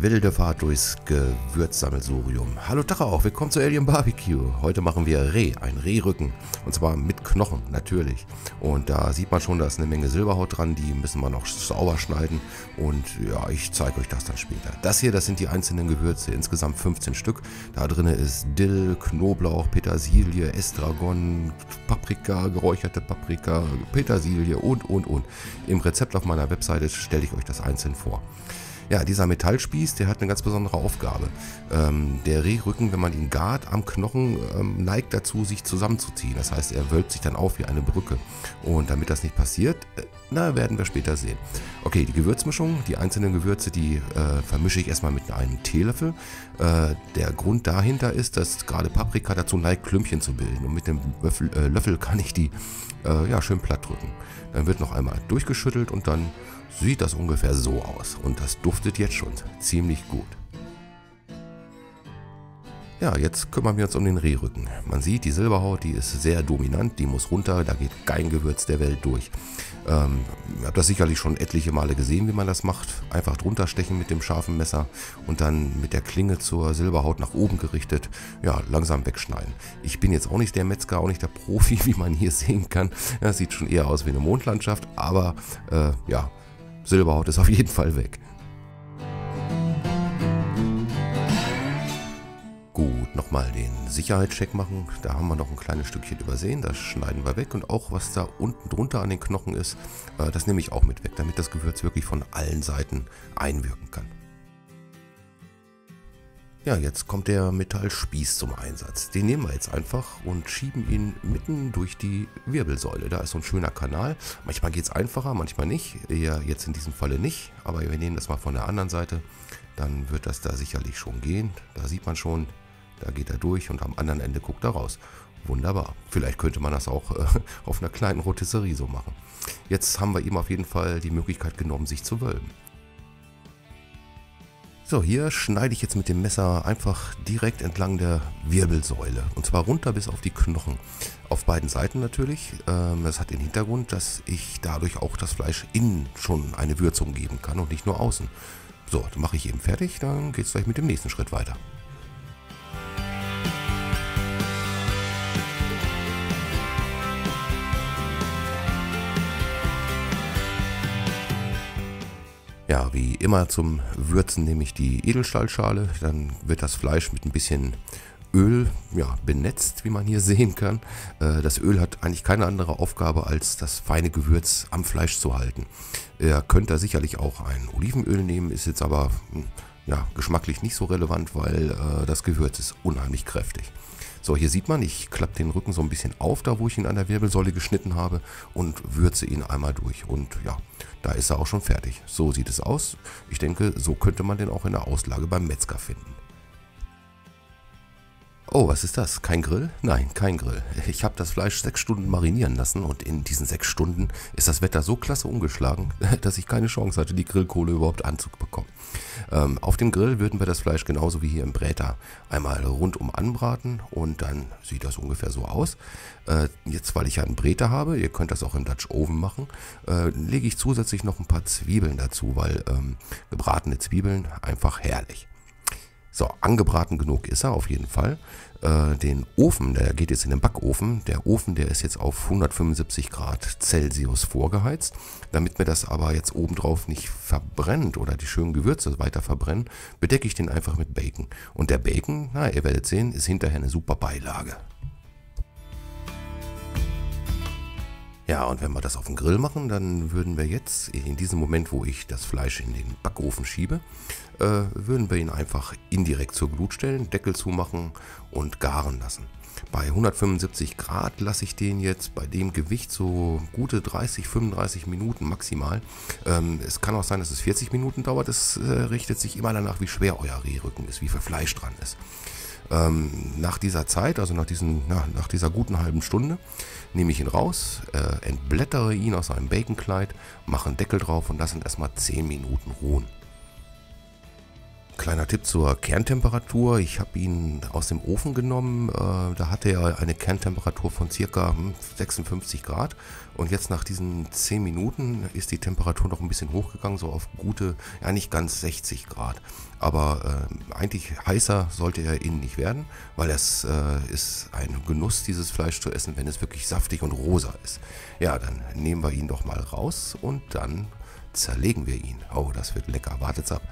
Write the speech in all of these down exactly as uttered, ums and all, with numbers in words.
Wilde Fahrt durchs Gewürzsammelsurium. Hallo Tacho auch, willkommen zu Alien Barbecue. Heute machen wir Reh, ein Rehrücken. Und zwar mit Knochen, natürlich. Und da sieht man schon, da ist eine Menge Silberhaut dran. Die müssen wir noch sauber schneiden. Und ja, ich zeige euch das dann später. Das hier, das sind die einzelnen Gewürze. Insgesamt fünfzehn Stück. Da drin ist Dill, Knoblauch, Petersilie, Estragon, Paprika, geräucherte Paprika, Petersilie und, und, und. Im Rezept auf meiner Webseite stelle ich euch das einzeln vor. Ja, dieser Metallspieß, der hat eine ganz besondere Aufgabe. Ähm, der Rehrücken, wenn man ihn gart am Knochen, ähm, neigt dazu, sich zusammenzuziehen. Das heißt, er wölbt sich dann auf wie eine Brücke. Und damit das nicht passiert, äh, na, werden wir später sehen. Okay, die Gewürzmischung, die einzelnen Gewürze, die äh, vermische ich erstmal mit einem Teelöffel. Äh, der Grund dahinter ist, dass gerade Paprika dazu neigt, Klümpchen zu bilden. Und mit dem Löffel, äh, Löffel kann ich die äh, ja, schön platt drücken. Dann wird noch einmal durchgeschüttelt und dann sieht das ungefähr so aus. Und das duftet jetzt schon ziemlich gut. Ja, jetzt kümmern wir uns um den Rehrücken. Man sieht, die Silberhaut, die ist sehr dominant, die muss runter, da geht kein Gewürz der Welt durch. Ähm, ich habe das sicherlich schon etliche Male gesehen, wie man das macht. Einfach drunter stechen mit dem scharfen Messer und dann mit der Klinge zur Silberhaut nach oben gerichtet, ja, langsam wegschneiden. Ich bin jetzt auch nicht der Metzger, auch nicht der Profi, wie man hier sehen kann. Ja, sieht schon eher aus wie eine Mondlandschaft, aber äh, ja, Silberhaut ist auf jeden Fall weg. Gut, nochmal den Sicherheitscheck machen. Da haben wir noch ein kleines Stückchen übersehen. Das schneiden wir weg. Und auch was da unten drunter an den Knochen ist, das nehme ich auch mit weg, damit das Gewürz wirklich von allen Seiten einwirken kann. Ja, jetzt kommt der Metallspieß zum Einsatz. Den nehmen wir jetzt einfach und schieben ihn mitten durch die Wirbelsäule. Da ist so ein schöner Kanal. Manchmal geht es einfacher, manchmal nicht. Ja, jetzt in diesem Falle nicht, aber wir nehmen das mal von der anderen Seite. Dann wird das da sicherlich schon gehen. Da sieht man schon, da geht er durch und am anderen Ende guckt er raus. Wunderbar. Vielleicht könnte man das auch äh, auf einer kleinen Rotisserie so machen. Jetzt haben wir ihm auf jeden Fall die Möglichkeit genommen, sich zu wölben. So, hier schneide ich jetzt mit dem Messer einfach direkt entlang der Wirbelsäule und zwar runter bis auf die Knochen. Auf beiden Seiten natürlich. Das hat den Hintergrund, dass ich dadurch auch das Fleisch innen schon eine Würzung geben kann und nicht nur außen. So, dann mache ich eben fertig, dann geht es gleich mit dem nächsten Schritt weiter. Ja, wie immer zum Würzen nehme ich die Edelstahlschale, dann wird das Fleisch mit ein bisschen Öl ja, benetzt, wie man hier sehen kann. Das Öl hat eigentlich keine andere Aufgabe, als das feine Gewürz am Fleisch zu halten. Ihr könnt da sicherlich auch ein Olivenöl nehmen, ist jetzt aber ja, geschmacklich nicht so relevant, weil äh, das Gewürz ist unheimlich kräftig. So, hier sieht man, ich klappe den Rücken so ein bisschen auf, da wo ich ihn an der Wirbelsäule geschnitten habe und würze ihn einmal durch. Und ja, da ist er auch schon fertig. So sieht es aus. Ich denke, so könnte man den auch in der Auslage beim Metzger finden. Oh, was ist das? Kein Grill? Nein, kein Grill. Ich habe das Fleisch sechs Stunden marinieren lassen und in diesen sechs Stunden ist das Wetter so klasse umgeschlagen, dass ich keine Chance hatte, die Grillkohle überhaupt anzubekommen. Ähm, auf dem Grill würden wir das Fleisch genauso wie hier im Bräter einmal rundum anbraten und dann sieht das ungefähr so aus. Äh, jetzt, weil ich ja einen Bräter habe, ihr könnt das auch im Dutch Oven machen, äh, lege ich zusätzlich noch ein paar Zwiebeln dazu, weil ähm, gebratene Zwiebeln einfach herrlich. So, angebraten genug ist er auf jeden Fall. Äh, den Ofen, der geht jetzt in den Backofen. Der Ofen, der ist jetzt auf hundertfünfundsiebzig Grad Celsius vorgeheizt. Damit mir das aber jetzt obendrauf nicht verbrennt oder die schönen Gewürze weiter verbrennen, bedecke ich den einfach mit Bacon. Und der Bacon, na, ihr werdet sehen, ist hinterher eine super Beilage. Ja, und wenn wir das auf den Grill machen, dann würden wir jetzt, in diesem Moment, wo ich das Fleisch in den Backofen schiebe, äh, würden wir ihn einfach indirekt zur Glut stellen, Deckel zumachen und garen lassen. Bei hundertfünfundsiebzig Grad lasse ich den jetzt bei dem Gewicht so gute dreißig, fünfunddreißig Minuten maximal. Ähm, es kann auch sein, dass es vierzig Minuten dauert. Es äh, richtet sich immer danach, wie schwer euer Rehrücken ist, wie viel Fleisch dran ist. Ähm, nach dieser Zeit, also nach, diesen, na, nach dieser guten halben Stunde, nehme ich ihn raus, äh, entblättere ihn aus einem Baconkleid, mache einen Deckel drauf und lasse ihn erstmal zehn Minuten ruhen. Kleiner Tipp zur Kerntemperatur, ich habe ihn aus dem Ofen genommen, äh, da hatte er eine Kerntemperatur von ca. sechsundfünfzig Grad und jetzt nach diesen zehn Minuten ist die Temperatur noch ein bisschen hochgegangen, so auf gute, ja nicht ganz sechzig Grad, aber äh, eigentlich heißer sollte er innen nicht werden, weil es äh, ist ein Genuss, dieses Fleisch zu essen, wenn es wirklich saftig und rosa ist. Ja, dann nehmen wir ihn doch mal raus und dann zerlegen wir ihn. Oh, das wird lecker, wartet's ab.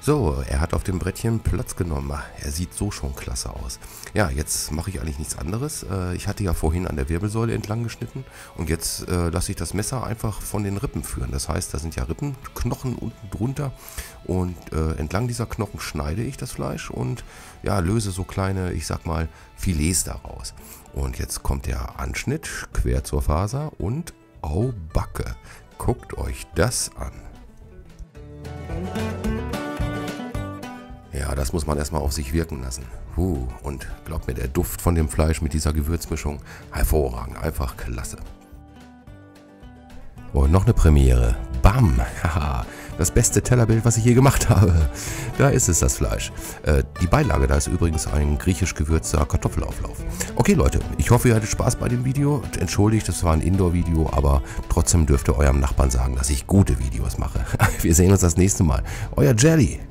So, er hat auf dem Brettchen Platz genommen. Er sieht so schon klasse aus. Ja, jetzt mache ich eigentlich nichts anderes. Ich hatte ja vorhin an der Wirbelsäule entlang geschnitten und jetzt lasse ich das Messer einfach von den Rippen führen. Das heißt, da sind ja Rippenknochen unten drunter und entlang dieser Knochen schneide ich das Fleisch und ja, löse so kleine, ich sag mal, Filets daraus. Und jetzt kommt der Anschnitt quer zur Faser und au Backe. Guckt euch das an. Ja, das muss man erstmal auf sich wirken lassen. Puh, und glaubt mir, der Duft von dem Fleisch mit dieser Gewürzmischung, hervorragend, einfach klasse. Und noch eine Premiere. Bam! Haha, das beste Tellerbild, was ich je gemacht habe. Da ist es, das Fleisch. Äh, die Beilage, da ist übrigens ein griechisch gewürzter Kartoffelauflauf. Okay Leute, ich hoffe, ihr hattet Spaß bei dem Video. Entschuldigt, das war ein Indoor-Video, aber trotzdem dürft ihr eurem Nachbarn sagen, dass ich gute Videos mache. Wir sehen uns das nächste Mal. Euer Jelly!